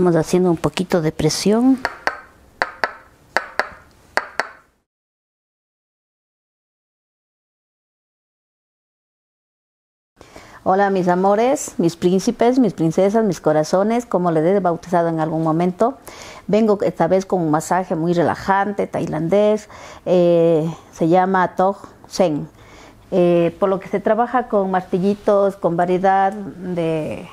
Estamos haciendo un poquito de presión. Hola mis amores, mis príncipes, mis princesas, mis corazones, como les he bautizado en algún momento. Vengo esta vez con un masaje muy relajante, tailandés, se llama Tok Sen. Por lo que se trabaja con martillitos, con variedad de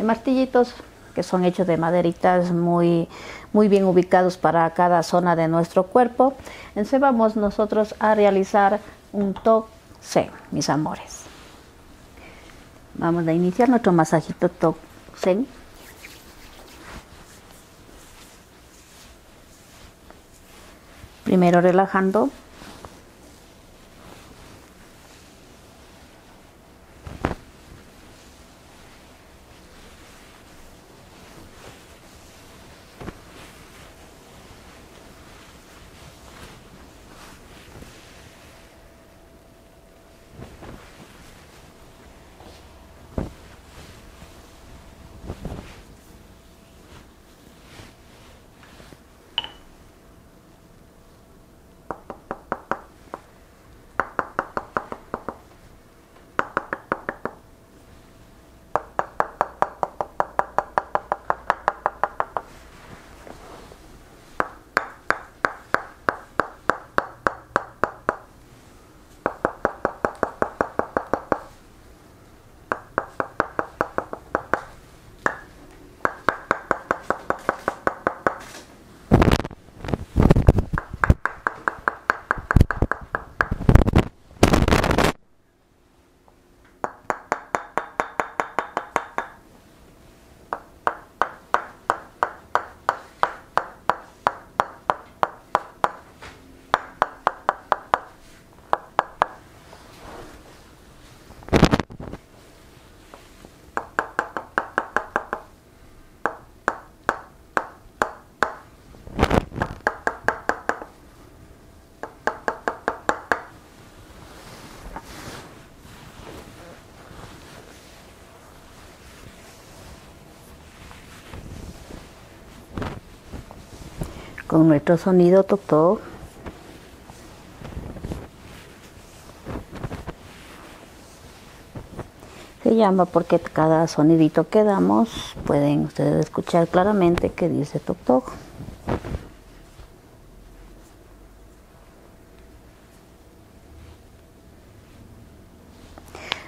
martillitos que son hechos de maderitas muy bien ubicados para cada zona de nuestro cuerpo. Entonces vamos nosotros a realizar un Tok Sen, mis amores. Vamos a iniciar nuestro masajito Tok Sen. Primero relajando. Con nuestro sonido toc toc. Se llama porque cada sonidito que damos pueden ustedes escuchar claramente que dice toc toc.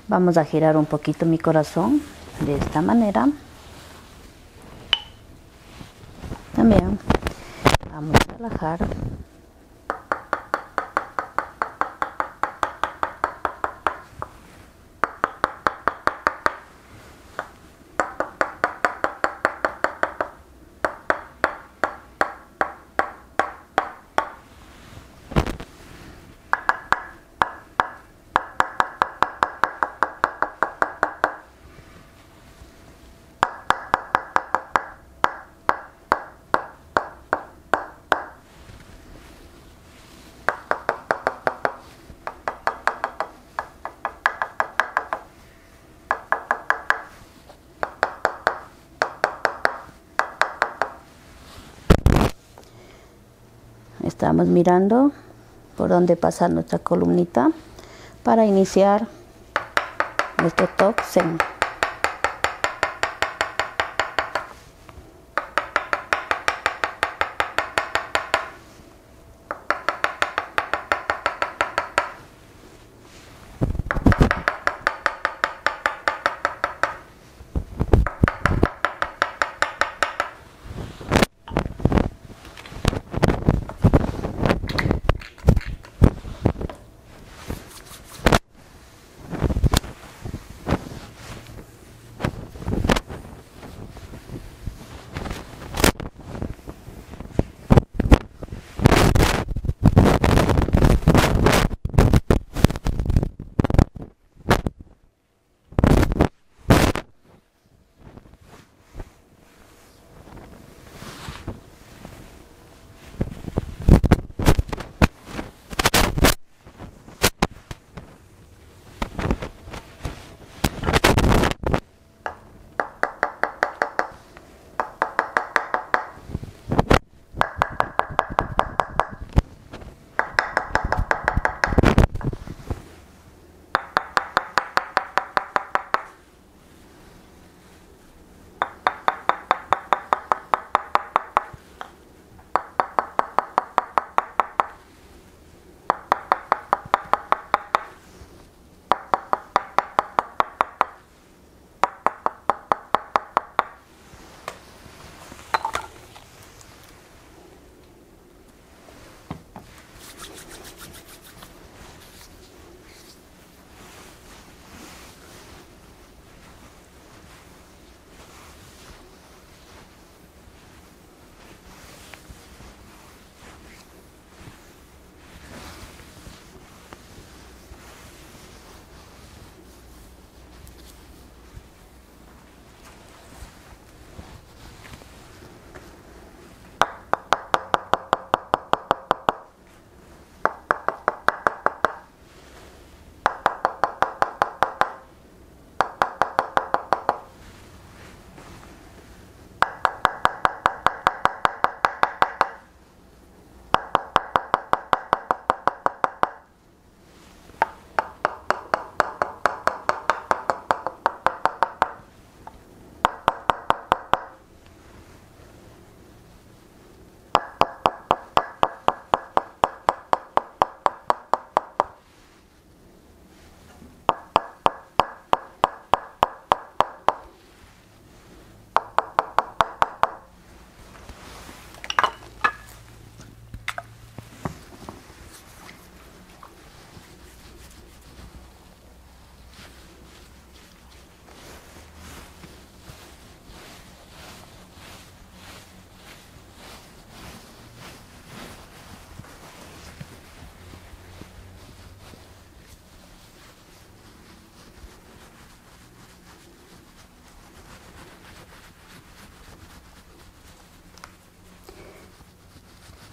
Vamos a girar un poquito mi corazón de esta manera. También vamos a relajar. Estamos mirando por dónde pasa nuestra columnita para iniciar nuestro Tok Sen.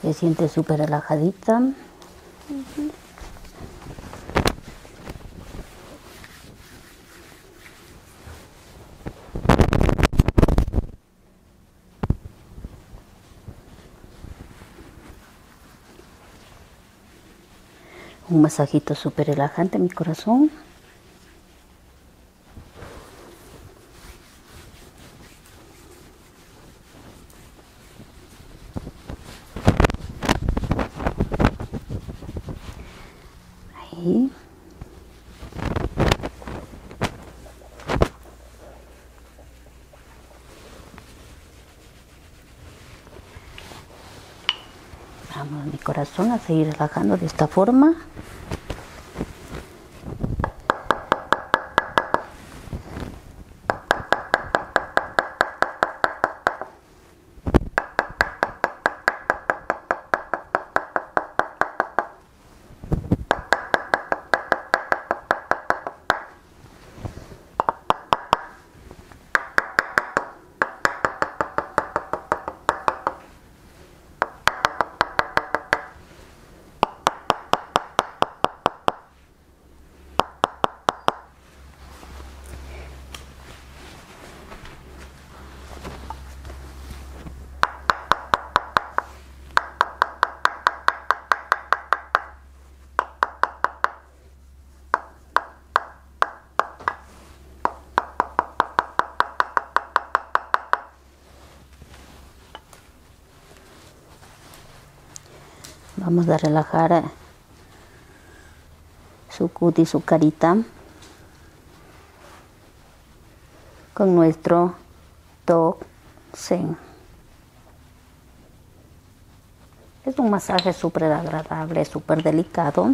Te sientes súper relajadita. Uh-huh. Un masajito súper relajante, mi corazón. Ahí. Vamos, mi corazón, a seguir relajando de esta forma. Vamos a relajar su cutis, su carita, con nuestro Tok Sen. Es un masaje súper agradable, súper delicado.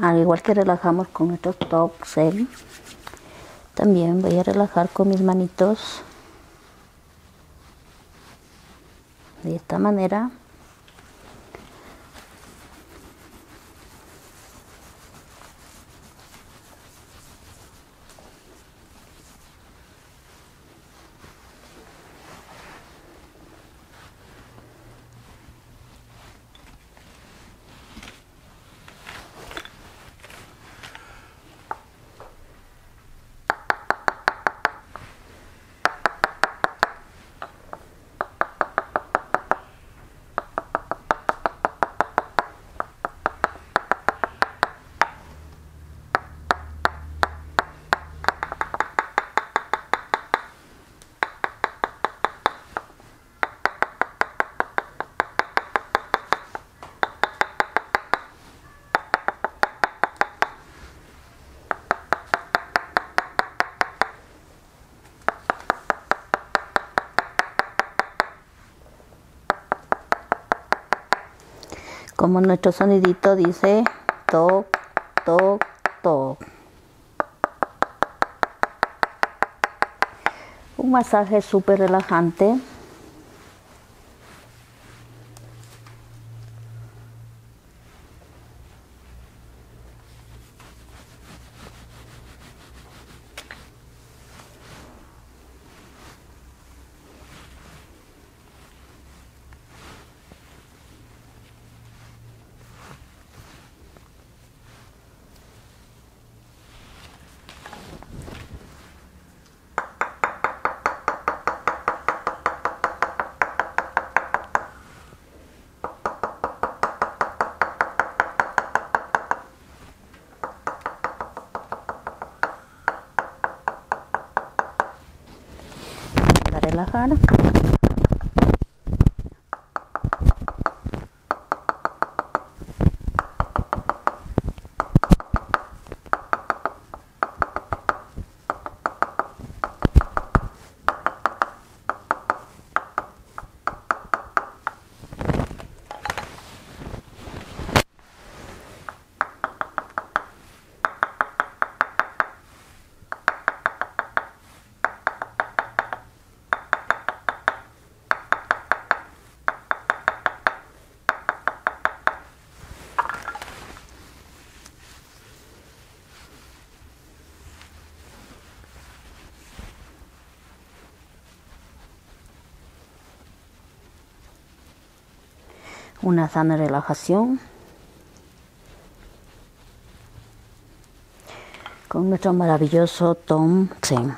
Al igual que relajamos con nuestro Tok Sen, también voy a relajar con mis manitos. De esta manera. Como nuestro sonidito dice, toc, toc, toc. Un masaje súper relajante. relajar. Una sana relajación con nuestro maravilloso Tok Sen.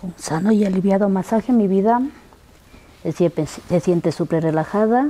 Un sano y aliviado masaje, mi vida. Te sientes súper relajada.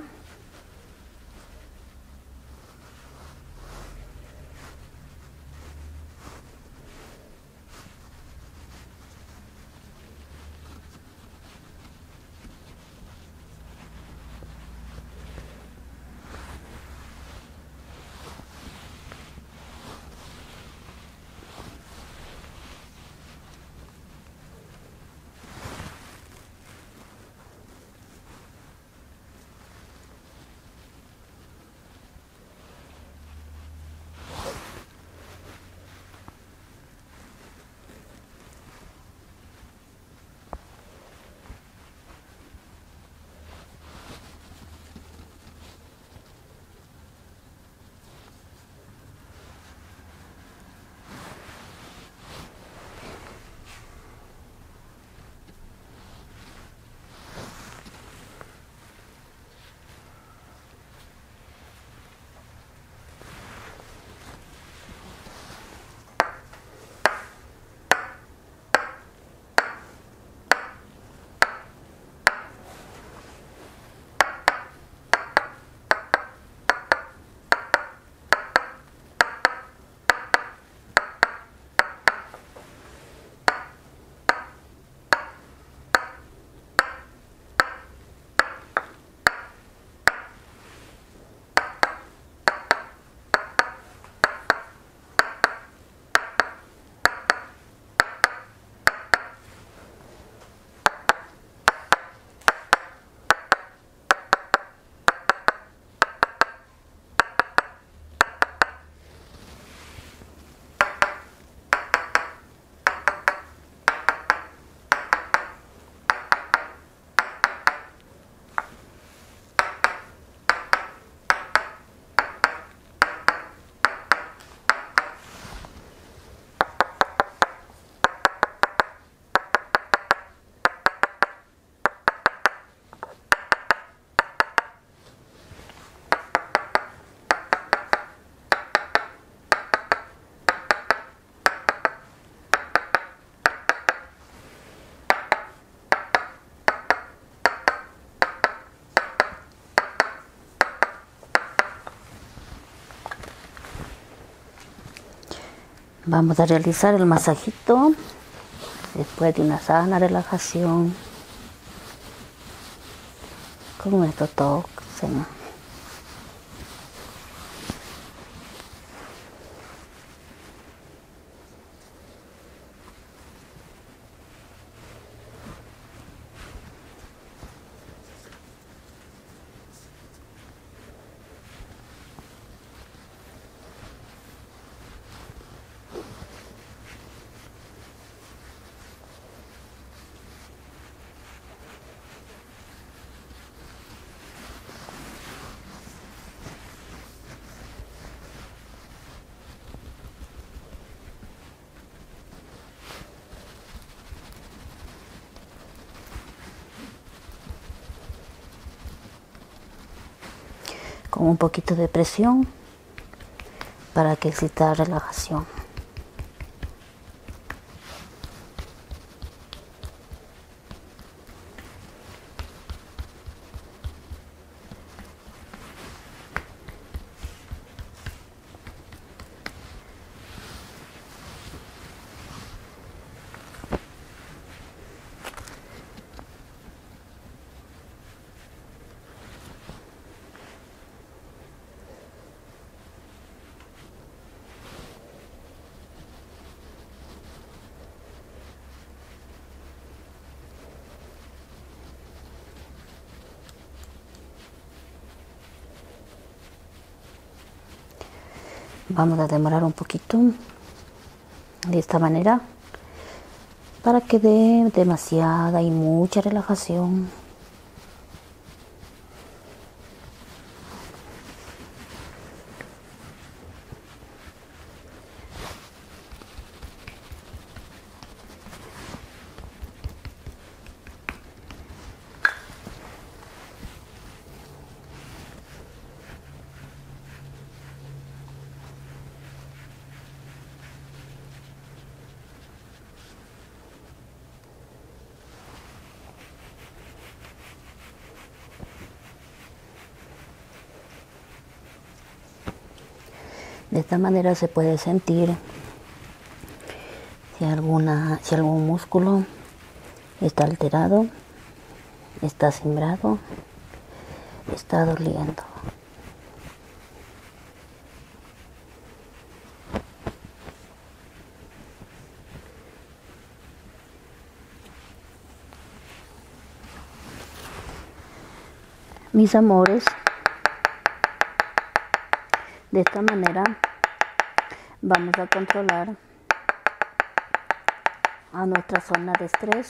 Vamos a realizar el masajito después de una sana relajación con nuestro Tok Sen. Con un poquito de presión para que exista relajación. Vamos a demorar un poquito de esta manera para que dé demasiada y mucha relajación. De esta manera se puede sentir si algún músculo está alterado, está cimbrado, está doliendo. Mis amores, de esta manera vamos a controlar a nuestra zona de estrés.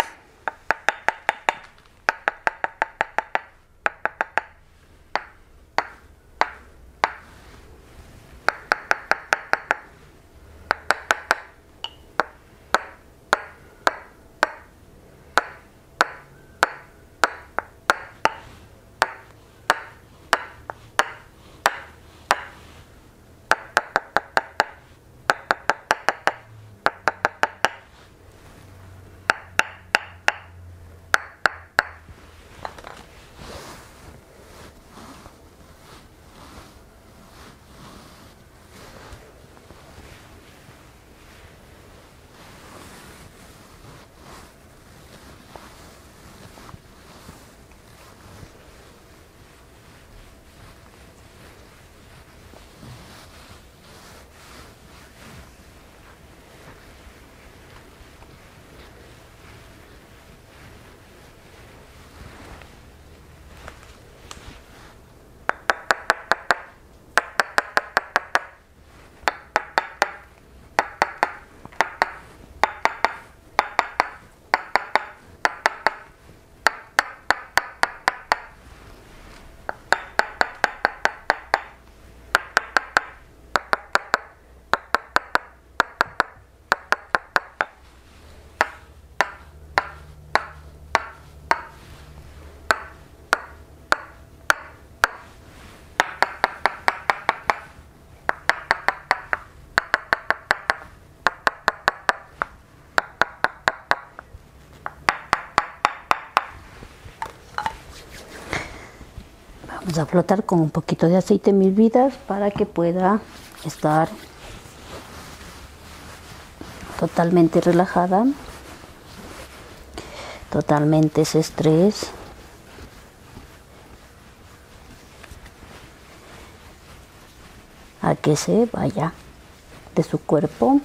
Vamos a frotar con un poquito de aceite, mis vidas, para que pueda estar totalmente relajada, totalmente ese estrés. A que se vaya de su cuerpo.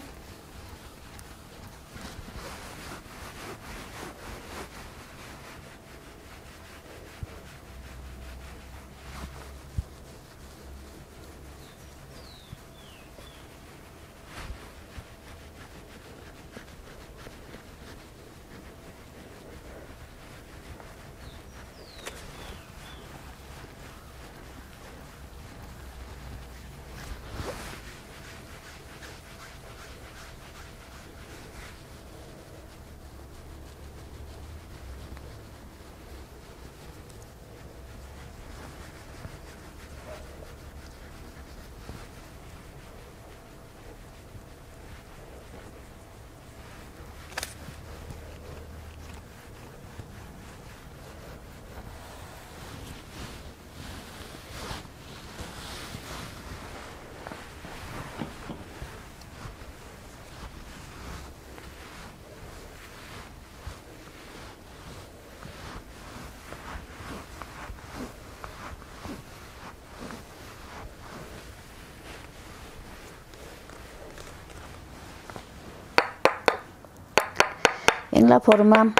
En la forma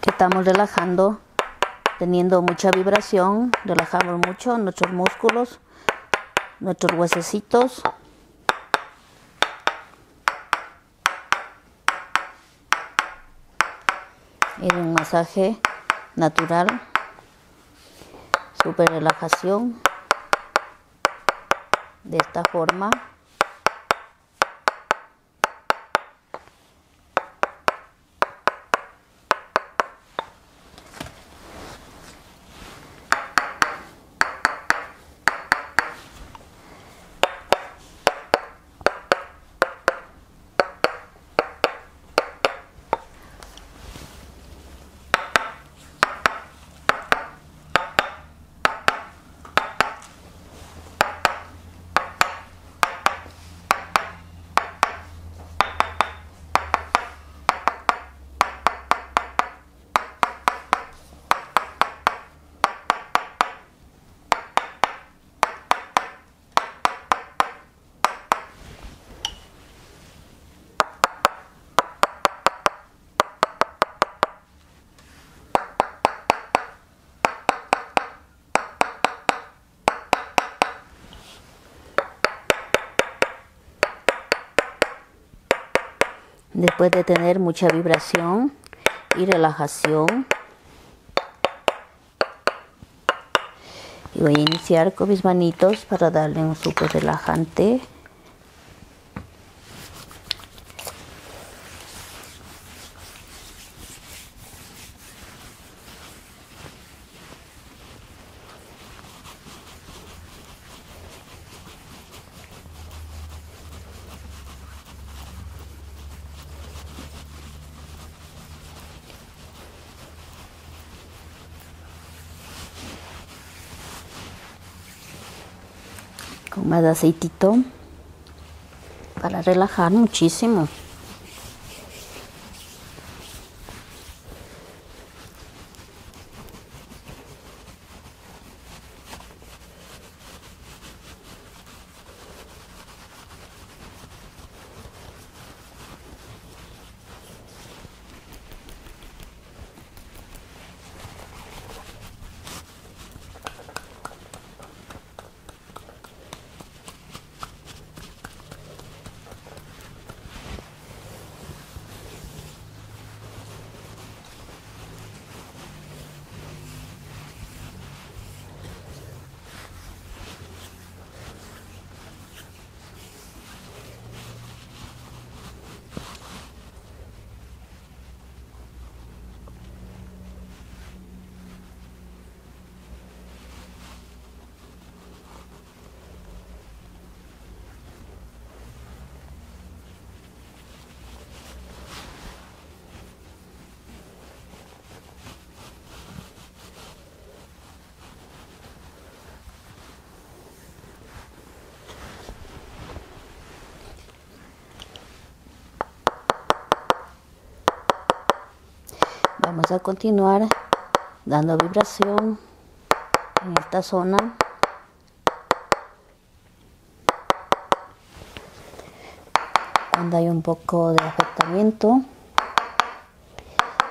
que estamos relajando, teniendo mucha vibración, relajamos mucho nuestros músculos, nuestros huesecitos. En un masaje natural, super relajación, de esta forma. Después de tener mucha vibración y relajación, y voy a iniciar con mis manitos para darle un súper relajante. Más aceitito para relajar muchísimo. Vamos a continuar dando vibración en esta zona. Cuando hay un poco de afectamiento,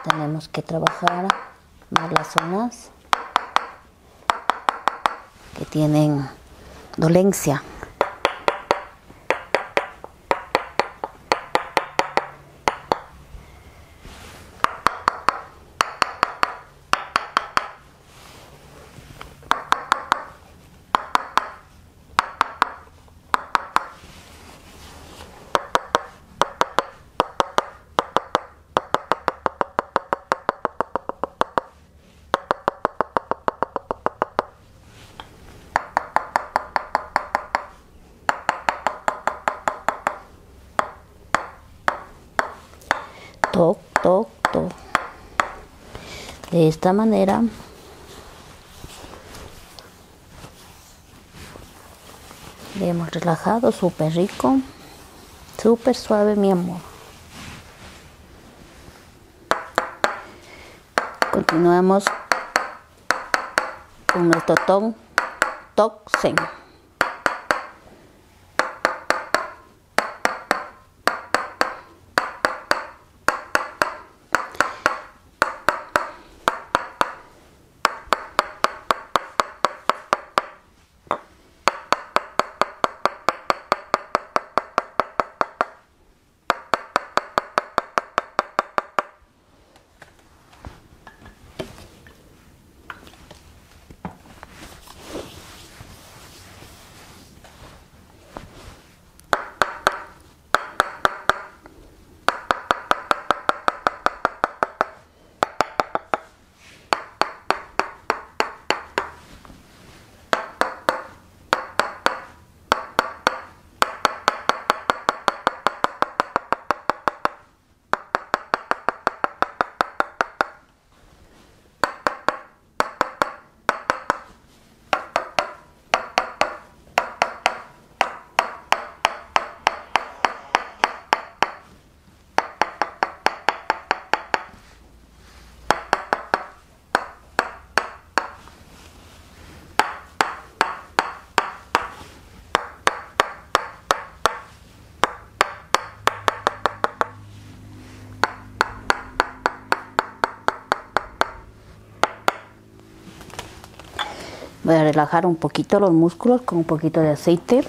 tenemos que trabajar más las zonas que tienen dolencia. Toc, toc, toc. De esta manera le hemos relajado, súper rico, súper suave, mi amor. Continuamos con nuestro Tok Sen. Voy a relajar un poquito los músculos con un poquito de aceite.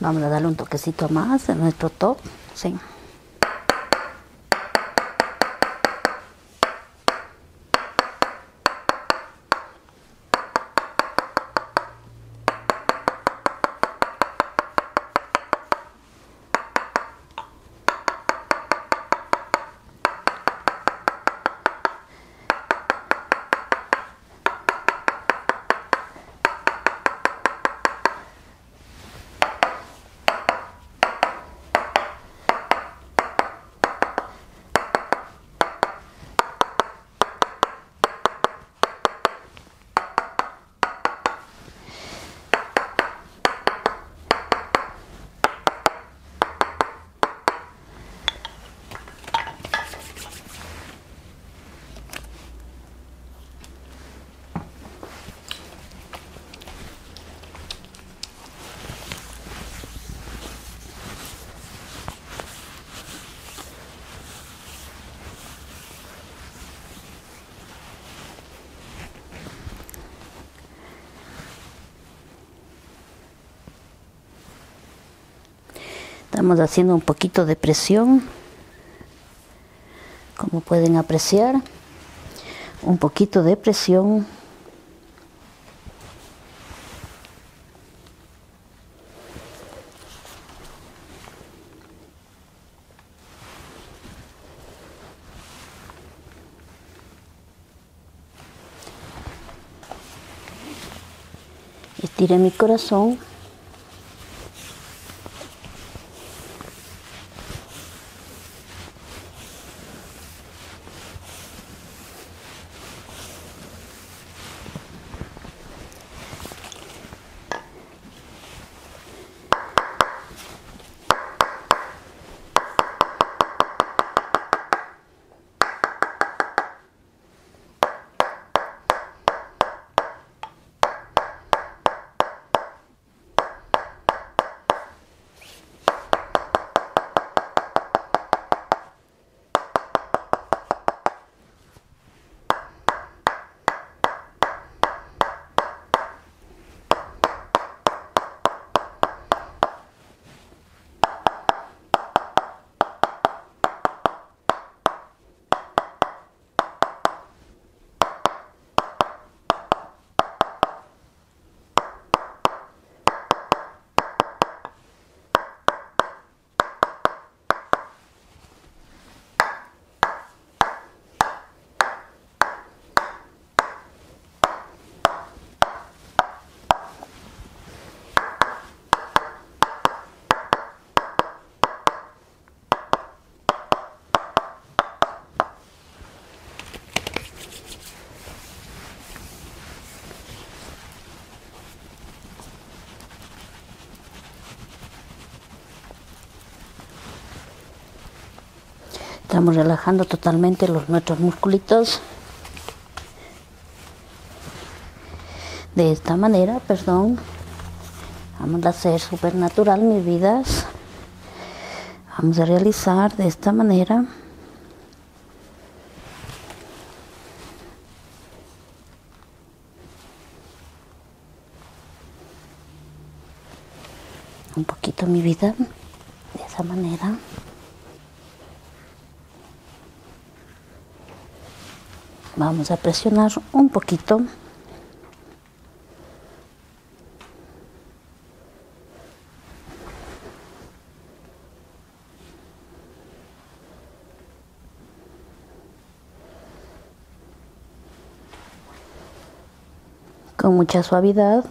Vamos a darle un toquecito más a nuestro Tok Sen. Estamos haciendo un poquito de presión, como pueden apreciar, un poquito de presión Estiré mi corazón. Estamos relajando totalmente nuestros musculitos. De esta manera, vamos a hacer súper natural, mis vidas. Vamos a realizar de esta manera. Un poquito, mi vida, de esa manera. Vamos a presionar un poquito. Con mucha suavidad.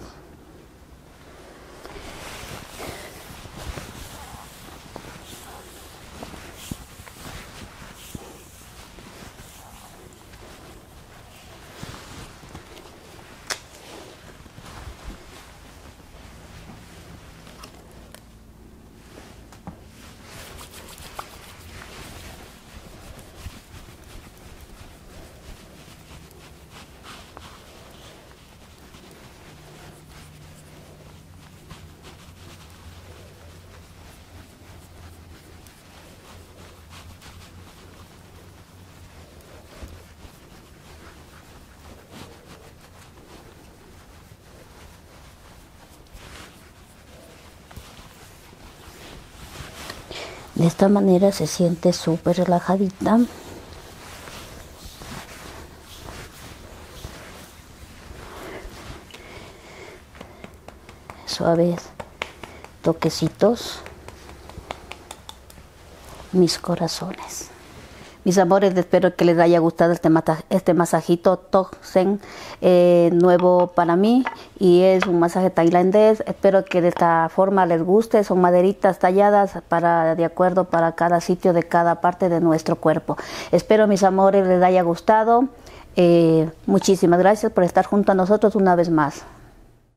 De esta manera se siente súper relajadita. Suaves toquecitos. Mis corazones. Mis amores, espero que les haya gustado este masajito Tok Sen, nuevo para mí, y es un masaje tailandés. Espero que de esta forma les guste. Son maderitas talladas de acuerdo para cada sitio de cada parte de nuestro cuerpo. Espero, mis amores, les haya gustado. Muchísimas gracias por estar junto a nosotros una vez más.